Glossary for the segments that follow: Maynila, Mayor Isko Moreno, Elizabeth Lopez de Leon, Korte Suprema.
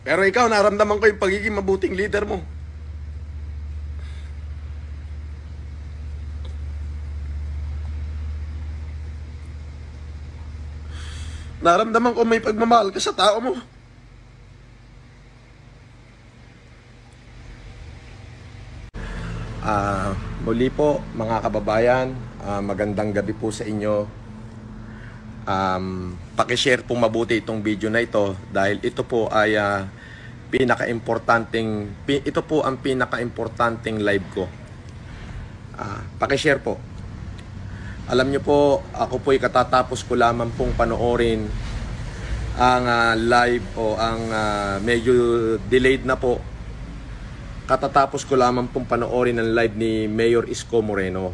Pero ikaw, naramdaman ko yung pagiging mabuting leader mo. Naramdaman ko may pagmamahal ka sa tao mo. Muli po mga kababayan, magandang gabi po sa inyo. Pakishare po mabuti itong video na ito dahil ito po ay ang pinaka-importanting live ko. Pakishare po. Alam nyo po, ako po'y katatapos ko lamang pong panoorin ang live o ang medyo delayed na po. Katatapos ko lamang pong panoorin ang live ni Mayor Isko Moreno.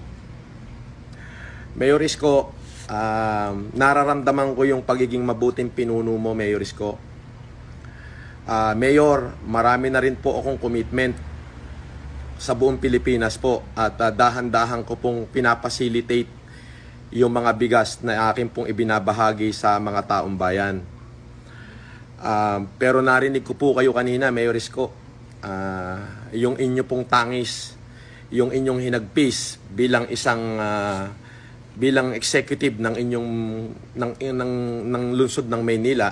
Mayor Isko, nararamdaman ko yung pagiging mabuting pinuno mo, Mayor Isko. Mayor, marami na rin po akong commitment sa buong Pilipinas po at dahan-dahan ko pong pinapacilitate yung mga bigas na akin pong ibinabahagi sa mga taong bayan. Pero narinig ko po kayo kanina, Mayor Isko, yung inyo pong tangis, yung inyong hinagpis bilang isang executive ng inyong ng lungsod ng Maynila,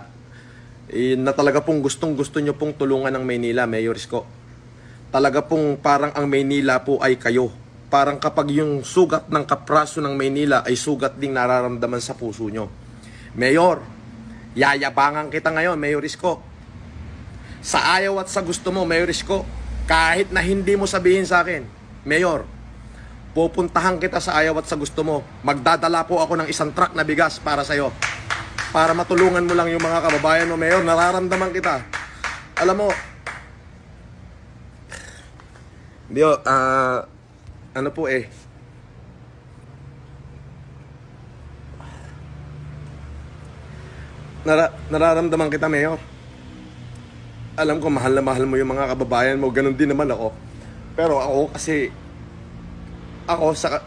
na talaga pong gustong-gusto nyo pong tulungan ng Maynila, Mayor Isko. Talaga pong parang ang Maynila po ay kayo. Parang kapag yung sugat ng kapraso ng Maynila ay sugat ding nararamdaman sa puso nyo. Mayor, yayabangan kita ngayon, Mayor Isko. Sa ayaw at sa gusto mo, Mayor Isko, kahit na hindi mo sabihin sa akin, Mayor, pupuntahan kita sa ayaw at sa gusto mo. Magdadala po ako ng isang truck na bigas para sa'yo. Para matulungan mo lang yung mga kababayan mo, Mayor. Nararamdaman kita. Alam mo, Dio, ano po eh, nararamdaman kita, Mayor. Alam ko mahal na mahal mo yung mga kababayan mo, ganun din naman ako. Pero ako kasi,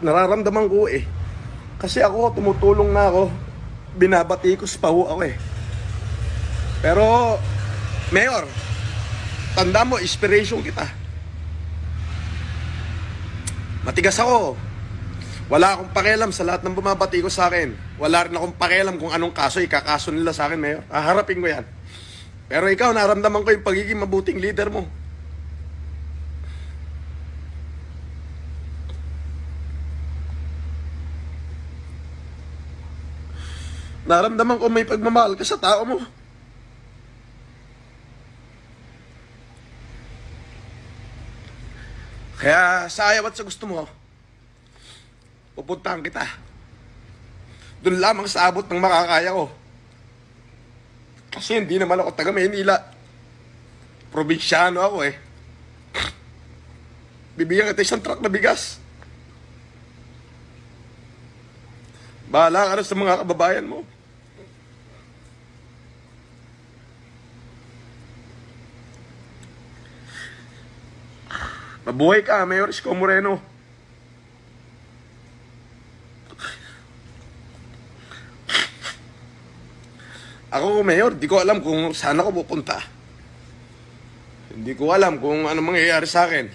nararamdaman ko eh, kasi ako tumutulong na ako, binabatikos pa ho ako eh. Pero Mayor, tanda mo, inspiration kita. Matigas ako. Wala akong pakialam sa lahat ng bumabati ko sa akin. Wala rin akong pakialam kung anong kaso ikakaso nila sa akin, Mayor. Harapin ko yan. Pero ikaw, naramdaman ko yung pagiging mabuting leader mo. Naramdaman ko may pagmamahal ka sa tao mo. Kaya sa ayaw at sa gusto mo, pupuntahan kita. Doon lamang sa abot ng makakaya ko. Kasi hindi naman ako taga Maynila. Probinsyano ako eh. Bibigyan kita isang truck na bigas. Bahala ka na sa mga kababayan mo. Mabuhay ka, Mayor Isko Moreno. Ako, Mayor, di ko alam kung saan ako pupunta. Hindi ko alam kung ano mangyayari sa akin.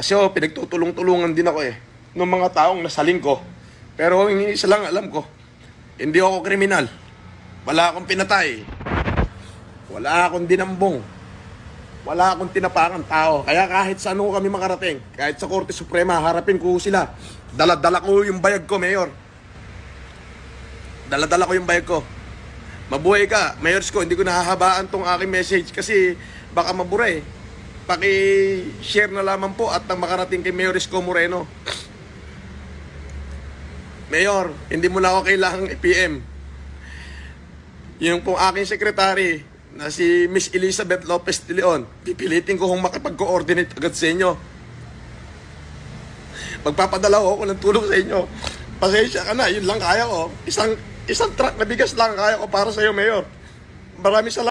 Kasi pinagtutulong-tulungan din ako eh, ng mga taong nasaling ko. Pero isa lang alam ko, hindi ako kriminal. Wala akong pinatay. Wala akong dinambong. Wala akong tinapakan tao. Kaya kahit sa ano kami makarating, kahit sa Korte Suprema, harapin ko sila. Dala-dala ko yung bayag ko, Mayor. Dala-dala ko yung bayag ko. Mabuhay ka, Mayor Isko. Hindi ko nahahabaan tong aking message kasi baka mabura eh. Paki-share na lamang po at nang makarating kay Mayor Isko Moreno. Mayor, hindi mo na ako kailangang i-PM. Yung pong aking sekretary na si Miss Elizabeth Lopez de Leon, pipilitin ko kung makipag-coordinate agad sa inyo. Magpapadala ako ng tulong sa inyo. Pasensya ka na, yun lang kaya ko. Isang truck na bigas lang kaya ko para sa iyo, Mayor. Maraming salamat.